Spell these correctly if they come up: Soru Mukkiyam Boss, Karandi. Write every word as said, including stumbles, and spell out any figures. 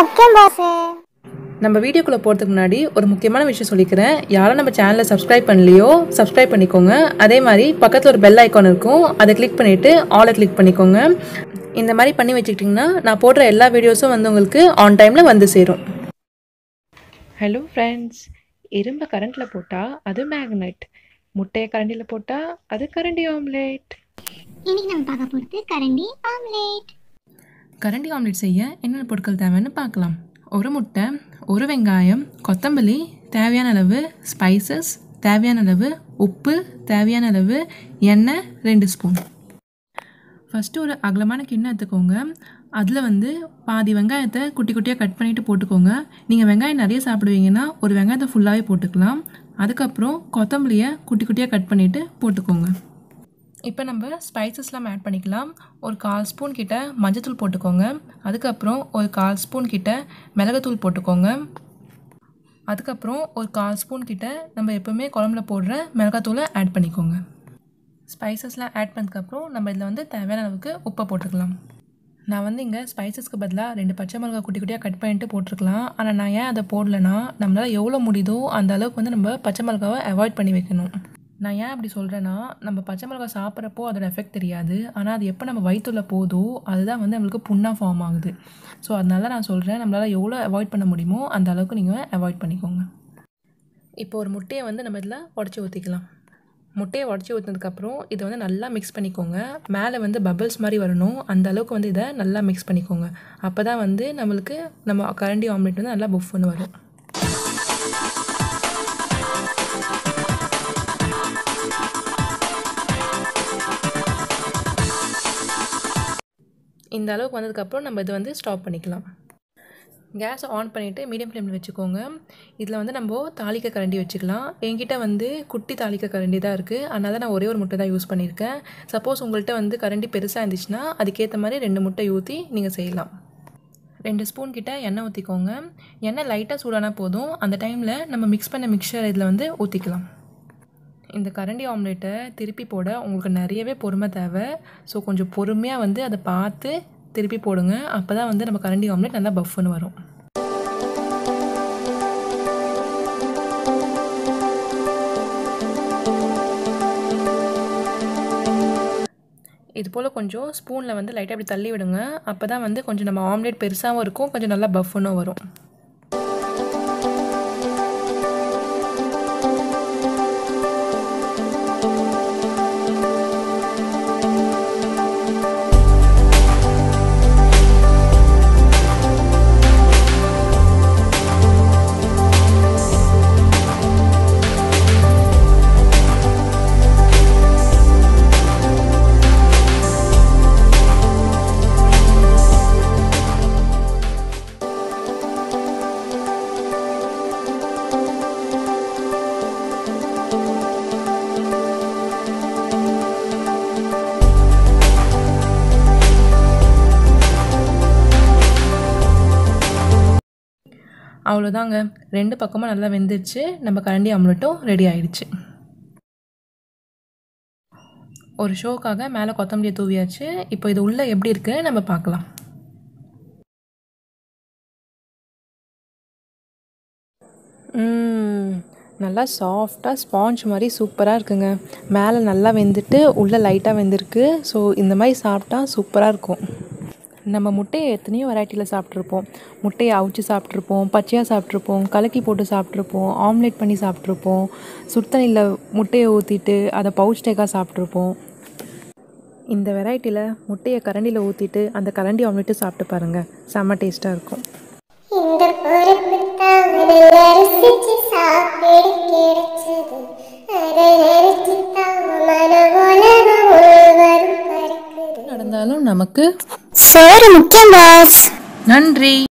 முக்கியம் பாஸ் நம்ம வீடியோக்குள்ள போறதுக்கு முன்னாடி ஒரு முக்கியமான விஷயம் சொல்லிக்கிறேன் யாரோ நம்ம சேனலை சப்ஸ்கிரைப் பண்ணலையோ சப்ஸ்கிரைப் பண்ணிக்கோங்க அதே மாதிரி பக்கத்துல ஒரு பெல் ஐகான் இருக்கும் அதை கிளிக் பண்ணிட்டு ஆல் அ கிளிக் பண்ணிக்கோங்க இந்த மாதிரி பண்ணி வெச்சிட்டீங்கன்னா நான் போடுற எல்லா வீடியோஸும் வந்து உங்களுக்கு ஆன் டைம்ல வந்து சேரும் ஹலோ फ्रेंड्स இரும்ப கரண்ட்ல போட்டா அது மேக்னட் முட்டை கரண்டில போட்டா அது கரண்டி ஆம்லெட் இன்னைக்கு நம்ம பார்க்க போறது கரண்டி ஆம்லெட் கரண்டி ஆம்லெட் செய்ய என்னென்ன பொருட்கள் தேவைன்னு பார்க்கலாம் ஒரு முட்டை ஒரு வெங்காயம் கொத்தமல்லி தேவையான அளவு ஸ்பைசஸ் தேவையான அளவு உப்பு தேவையான அளவு எண்ணெய் ரெண்டு ஸ்பூன் ஃபர்ஸ்ட் ஒரு அகலமான கிண்ணம் எடுத்துக்கோங்க அதுல வந்து பாதி வெங்காயத்தை குட்டி குட்டியா கட் பண்ணிட்டு போட்டுக்கோங்க நீங்க வெங்காயம் நிறைய சாப்பிடுவீங்கன்னா ஒரு வெங்காயத்தை ஃபுல்லாவே போட்டுக்கலாம் அதுக்கு அப்புறம் கொத்தமல்லியை குட்டி குட்டியா கட் பண்ணிட்டு போட்டுக்கோங்க இப்போ நம்ம ஸ்பைசஸ்லாம் ஆட் பண்ணிக்கலாம் ஒரு கால் ஸ்பூன் கிட்ட மஞ்சத்தூள் போட்டுக்கோங்க அதுக்கு அப்புறம் ஒரு கால் ஸ்பூன் கிட்ட மிளகுத்தூள் போட்டுக்கோங்க அதுக்கு அப்புறம் ஒரு கால் ஸ்பூன் கிட்ட நம்ம எப்பவுமே குழம்புல போடுற மிளகாத்தூளை ஆட் பண்ணிக்கோங்க ஸ்பைசஸ்லாம் ஆட் பண்ணதுக்கு அப்புறம் நம்ம இதில் வந்து தேவையான அளவுக்கு உப்பு போட்டுக்கலாம் நான் வந்து இங்கே ஸ்பைசஸ்க்கு பதிலாக ரெண்டு பச்சை மிளகா குட்டி குட்டியாக கட் பண்ணிட்டு போட்டிருக்கலாம் ஆனால் நான் ஏன் அதை போடலைன்னா நம்மளால் எவ்வளோ முடியுதோ அந்த அளவுக்கு வந்து நம்ம பச்சை மிளகாவை அவாய்ட் பண்ணி வைக்கணும் நான் ஏன் அப்படி சொல்கிறேன்னா நம்ம பச்சை மிளகா சாப்பிட்றப்போ அதோடய எஃபெக்ட் தெரியாது ஆனால் அது எப்போ நம்ம வயிற்றுள்ள போதோ அதுதான் வந்து நம்மளுக்கு புண்ணாக ஃபார்ம் ஆகுது ஸோ அதனால நான் சொல்கிறேன் நம்மளால் எவ்வளோ அவாய்ட் பண்ண முடியுமோ அந்த அளவுக்கு நீங்கள் அவாய்ட் பண்ணிக்கோங்க இப்போ ஒரு முட்டையை வந்து நம்ம இதில் உடச்சி ஊற்றிக்கலாம் முட்டையை உடச்சி ஊற்றினதுக்கப்புறம் இதை வந்து நல்லா மிக்ஸ் பண்ணிக்கோங்க மேலே வந்து பபிள்ஸ் மாதிரி வரணும் அந்த அளவுக்கு வந்து இதை நல்லா மிக்ஸ் பண்ணிக்கோங்க அப்போ தான் வந்து நம்மளுக்கு நம்ம கரண்டி ஆம்லெட் வந்து நல்லா புஃப்னு வரும் இந்த அளவுக்கு வந்ததுக்கப்புறம் நம்ம இது வந்து ஸ்டாப் பண்ணிக்கலாம் கேஸை ஆன் பண்ணிவிட்டு மீடியம் ஃப்ளேமில் வச்சுக்கோங்க இதில் வந்து நம்ம தாளிக்க கரண்டி வச்சுக்கலாம் என்கிட்ட வந்து குட்டி தாளிக்க கரண்டி தான் இருக்குது அதனால் நான் ஒரே ஒரு முட்டை தான் யூஸ் பண்ணியிருக்கேன் சப்போஸ் உங்கள்கிட்ட வந்து கரண்டி பெருசாக இருந்துச்சுன்னா அதுக்கேற்ற மாதிரி ரெண்டு முட்டை ஊற்றி நீங்கள் செய்யலாம் ரெண்டு ஸ்பூன் கிட்ட எண்ணெய் ஊற்றிக்கோங்க எண்ணெய் லைட்டாக சூடானா போதும் அந்த டைமில் நம்ம மிக்ஸ் பண்ண மிக்சர் இதில் வந்து ஊற்றிக்கலாம் இந்த கரண்டி ஆம்லேட்டை திருப்பி போட உங்களுக்கு நிறையவே பொறுமை தேவை ஸோ கொஞ்சம் பொறுமையாக வந்து அதை பார்த்து திருப்பி போடுங்க அப்போ தான் வந்து நம்ம கரண்டி ஆம்லேட் நல்லா பஃப்னு வரும் இது போல் கொஞ்சம் ஸ்பூனில் வந்து லைட்டாக அப்படி தள்ளி விடுங்க அப்போ தான் வந்து கொஞ்சம் நம்ம ஆம்லேட் பெருசாகவும் இருக்கும் கொஞ்சம் நல்லா பஃப்னும் வரும் அவ்வளோதாங்க ரெண்டு பக்கமும் நல்லா வெந்துருச்சு நம்ம கரண்டி ஆம்லெட்டும் ரெடி ஆயிடுச்சு ஒரு ஷோக்காக மேலே கொத்தமல்லியை தூவியாச்சு இப்போ இது உள்ளே எப்படி இருக்கு நம்ம பார்க்கலாம் நல்லா சாஃப்டாக ஸ்பாஞ்ச் மாதிரி சூப்பராக இருக்குங்க மேலே நல்லா வெந்துட்டு உள்ளே லைட்டாக வெந்திருக்கு ஸோ இந்த மாதிரி சாப்பிட்டா சூப்பராக இருக்கும் நம்ம முட்டையை எத்தனையோ வெரைட்டியில் சாப்பிட்ருப்போம் முட்டையை அவிச்சு சாப்பிட்ருப்போம் பச்சையாக சாப்பிட்ருப்போம் கலக்கி போட்டு சாப்பிட்ருப்போம் ஆம்லேட் பண்ணி சாப்பிட்ருப்போம் சுடுதண்ணியில் முட்டையை ஊற்றிட்டு அதை பவுச் டேக்காக சாப்பிட்ருப்போம் இந்த வெரைட்டியில் முட்டையை கரண்டியில் ஊற்றிட்டு அந்த கரண்டி ஆம்லேட்டு சாப்பிட்டு பாருங்கள் செம்ம டேஸ்ட்டாக இருக்கும் நடந்தாலும் நமக்கு சோறு முக்கியம் பாஸ் நன்றி.